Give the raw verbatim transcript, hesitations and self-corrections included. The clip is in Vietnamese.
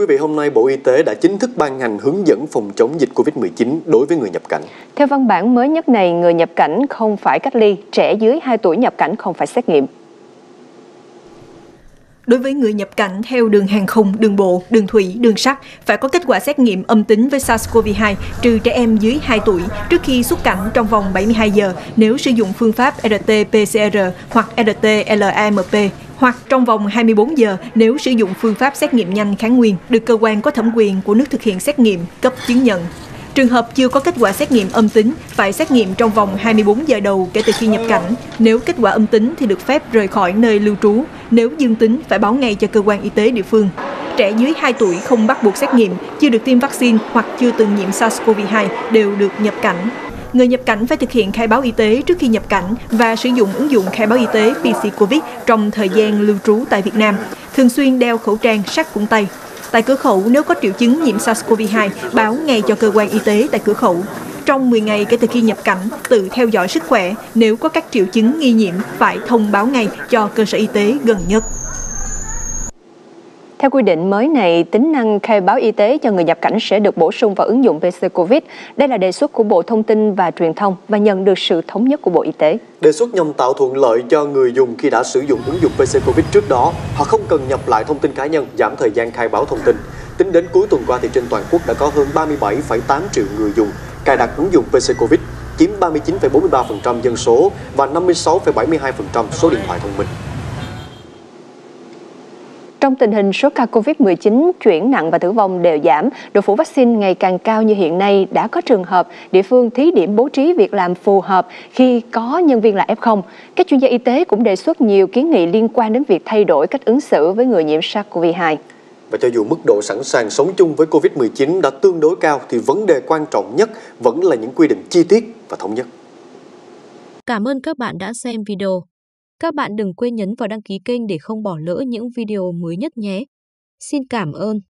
quý vị, hôm nay Bộ Y tế đã chính thức ban hành hướng dẫn phòng chống dịch Covid mười chín đối với người nhập cảnh. Theo văn bản mới nhất này, người nhập cảnh không phải cách ly, trẻ dưới hai tuổi nhập cảnh không phải xét nghiệm. Đối với người nhập cảnh theo đường hàng không, đường bộ, đường thủy, đường sắt, phải có kết quả xét nghiệm âm tính với SARS-CoV hai trừ trẻ em dưới hai tuổi trước khi xuất cảnh trong vòng bảy mươi hai giờ nếu sử dụng phương pháp R T P C R hoặc R T L A M P hoặc trong vòng hai mươi bốn giờ nếu sử dụng phương pháp xét nghiệm nhanh kháng nguyên được cơ quan có thẩm quyền của nước thực hiện xét nghiệm cấp chứng nhận. Trường hợp chưa có kết quả xét nghiệm âm tính phải xét nghiệm trong vòng hai mươi bốn giờ đầu kể từ khi nhập cảnh. Nếu kết quả âm tính thì được phép rời khỏi nơi lưu trú. Nếu dương tính phải báo ngay cho cơ quan y tế địa phương. Trẻ dưới hai tuổi không bắt buộc xét nghiệm, chưa được tiêm vaccine hoặc chưa từng nhiễm SARS-CoV hai đều được nhập cảnh. Người nhập cảnh phải thực hiện khai báo y tế trước khi nhập cảnh và sử dụng ứng dụng khai báo y tế P C Covid trong thời gian lưu trú tại Việt Nam. Thường xuyên đeo khẩu trang sát khuẩn tay. Tại cửa khẩu, nếu có triệu chứng nhiễm SARS-CoV hai, báo ngay cho cơ quan y tế tại cửa khẩu. Trong mười ngày kể từ khi nhập cảnh, tự theo dõi sức khỏe. Nếu có các triệu chứng nghi nhiễm, phải thông báo ngay cho cơ sở y tế gần nhất. Theo quy định mới này, tính năng khai báo y tế cho người nhập cảnh sẽ được bổ sung vào ứng dụng P C Covid. Đây là đề xuất của Bộ Thông tin và Truyền thông và nhận được sự thống nhất của Bộ Y tế. Đề xuất nhằm tạo thuận lợi cho người dùng khi đã sử dụng ứng dụng P C Covid trước đó. Họ không cần nhập lại thông tin cá nhân, giảm thời gian khai báo thông tin. Tính đến cuối tuần qua thì trên toàn quốc đã có hơn ba mươi bảy phẩy tám triệu người dùng cài đặt ứng dụng P C Covid, chiếm ba mươi chín phẩy bốn mươi ba phần trăm dân số và năm mươi sáu phẩy bảy mươi hai phần trăm số điện thoại thông minh. Trong tình hình số ca Covid mười chín chuyển nặng và tử vong đều giảm, độ phủ vaccine ngày càng cao như hiện nay, đã có trường hợp địa phương thí điểm bố trí việc làm phù hợp khi có nhân viên là F không. Các chuyên gia y tế cũng đề xuất nhiều kiến nghị liên quan đến việc thay đổi cách ứng xử với người nhiễm SARS-CoV hai. Và cho dù mức độ sẵn sàng sống chung với Covid mười chín đã tương đối cao, thì vấn đề quan trọng nhất vẫn là những quy định chi tiết và thống nhất. Cảm ơn các bạn đã xem video. Các bạn đừng quên nhấn vào đăng ký kênh để không bỏ lỡ những video mới nhất nhé. Xin cảm ơn.